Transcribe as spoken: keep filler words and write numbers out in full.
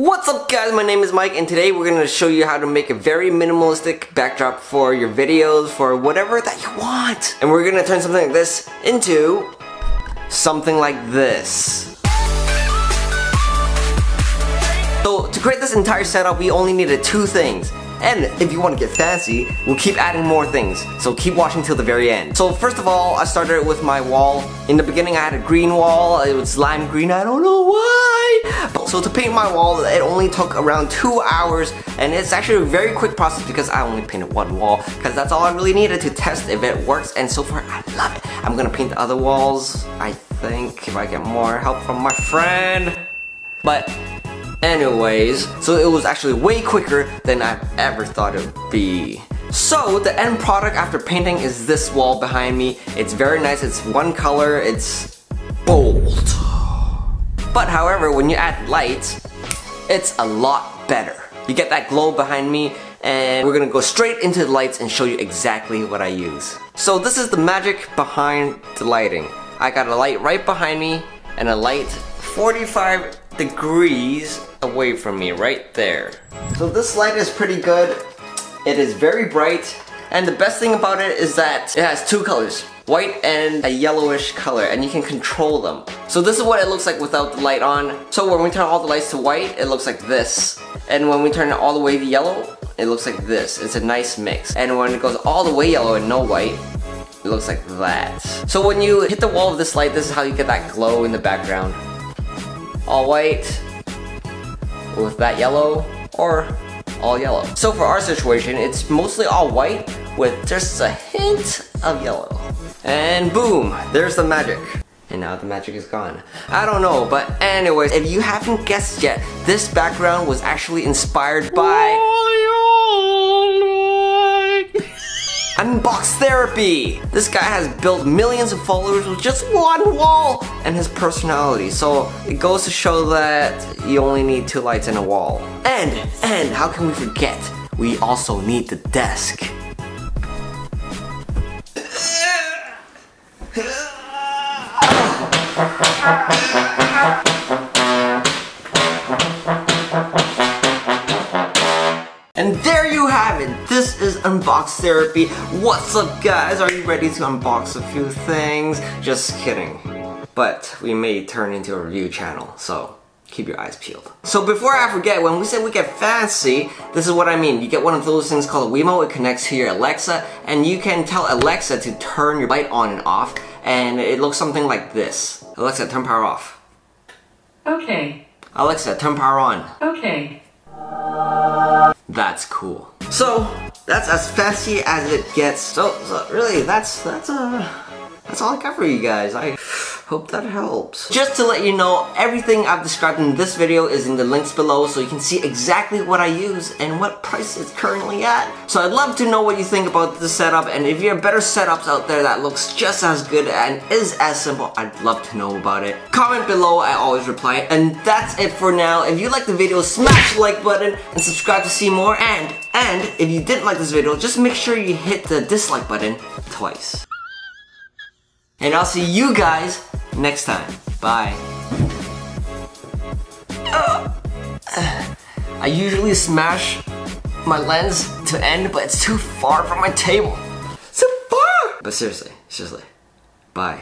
What's up guys, my name is Mike and today we're going to show you how to make a very minimalistic backdrop for your videos, for whatever that you want. And we're going to turn something like this into something like this. So to create this entire setup, we only needed two things. And if you want to get fancy, we'll keep adding more things, so keep watching till the very end. So first of all, I started with my wall. In the beginning I had a green wall, it was lime green, I don't know why. But so to paint my wall, it only took around two hours, and it's actually a very quick process because I only painted one wall, because that's all I really needed to test if it works, and so far I love it. I'm gonna paint the other walls, I think, if I get more help from my friend. But anyways, so it was actually way quicker than I've ever thought it would be. So the end product after painting is this wall behind me. It's very nice, it's one color, it's bold. But however, when you add lights, it's a lot better. You get that glow behind me, and we're gonna go straight into the lights and show you exactly what I use. So this is the magic behind the lighting. I got a light right behind me and a light forty-five degrees away from me right there. So this light is pretty good. It is very bright, and the best thing about it is that it has two colors, white and a yellowish color, and you can control them. So this is what it looks like without the light on. So when we turn all the lights to white, it looks like this, and when we turn it all the way to yellow, it looks like this. It's a nice mix. And when it goes all the way yellow and no white, it looks like that. So when you hit the wall of this light, this is how you get that glow in the background. All white with that yellow, or all yellow. So for our situation, it's mostly all white with just a hint of yellow. And boom, there's the magic. And now the magic is gone. I don't know, but anyways, if you haven't guessed yet, this background was actually inspired by Unbox Therapy. This guy has built millions of followers with just one wall and his personality. So it goes to show that you only need two lights and a wall. And, and how can we forget? We also need the desk. And there you have it. This is Unbox Therapy. What's up guys? Are you ready to unbox a few things? Just kidding. But we may turn into a review channel, so keep your eyes peeled. So before I forget, when we say we get fancy, this is what I mean. You get one of those things called a WeMo. It connects to your Alexa, and you can tell Alexa to turn your light on and off, and it looks something like this. Alexa, turn power off. Okay. Alexa, turn power on. Okay. That's cool. So that's as fancy as it gets. So, so really, that's that's uh, that's all I got for you guys. I hope that helps. Just to let you know, everything I've described in this video is in the links below, so you can see exactly what I use and what price it's currently at. So I'd love to know what you think about this setup, and if you have better setups out there that looks just as good and is as simple, I'd love to know about it. Comment below, I always reply. And that's it for now. If you liked the video, smash the like button and subscribe to see more. And, and if you didn't like this video, just make sure you hit the dislike button twice. And I'll see you guys next time. Bye. Uh, I usually smash my lens to end, but it's too far from my table. So far! But seriously, seriously. Bye.